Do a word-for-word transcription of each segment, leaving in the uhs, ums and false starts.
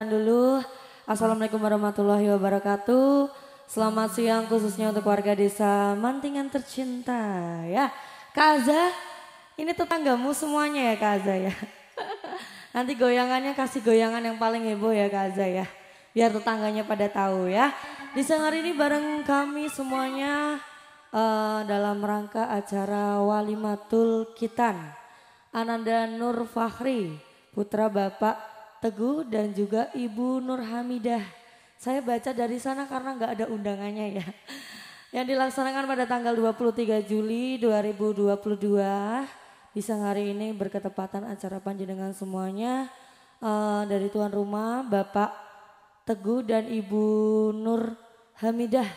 Dulu, assalamualaikum warahmatullahi wabarakatuh. Selamat siang khususnya untuk warga desa Mantingan tercinta ya. Kak Azza, ini tetanggamu semuanya ya Kak Azza ya. Nanti goyangannya kasih goyangan yang paling heboh ya Kak Azza ya. Biar tetangganya pada tahu ya. Di siang hari ini bareng kami semuanya uh, dalam rangka acara Walimatul Khitan. Ananda Nur Fahri, putra Bapak Teguh dan juga Ibu Nur Hamidah. Saya baca dari sana karena nggak ada undangannya ya. Yang dilaksanakan pada tanggal dua puluh tiga Juli dua ribu dua puluh dua. Di siang hari ini berketepatan acara panjenengan semuanya. Uh, dari tuan rumah Bapak Teguh dan Ibu Nur Hamidah.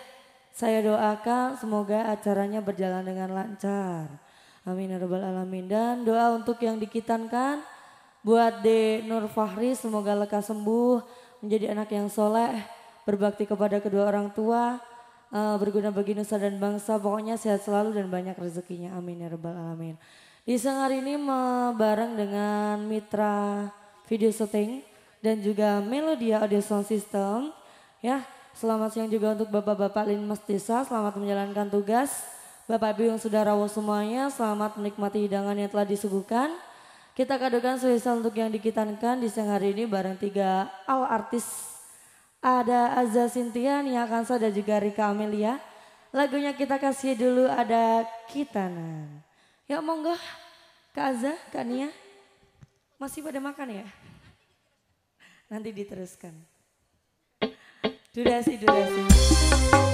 Saya doakan semoga acaranya berjalan dengan lancar. Amin ya rabbal alamin. Dan doa untuk yang dikitankan. Buat De Nur Fahri semoga lekas sembuh, menjadi anak yang soleh, berbakti kepada kedua orang tua, berguna bagi nusa dan bangsa, pokoknya sehat selalu dan banyak rezekinya. Amin ya rabbal alamin. Di siang hari ini bareng dengan Mitra Video Shooting dan juga Melodia Audio Sound System. Ya, selamat siang juga untuk bapak-bapak linmas desa, selamat menjalankan tugas. Bapak ibu yang sudah rawuh semuanya, selamat menikmati hidangan yang telah disuguhkan. Kita kadokan spesial untuk yang dikitankan di siang hari ini bareng tiga al artis. Ada Azza Sintia, Nia Kansa dan juga Rika Amelia. Lagunya kita kasih dulu ada Khitanan. Ya monggo Kak Azza, Kak Nia. Masih pada makan ya? Nanti diteruskan. Durasi, durasi.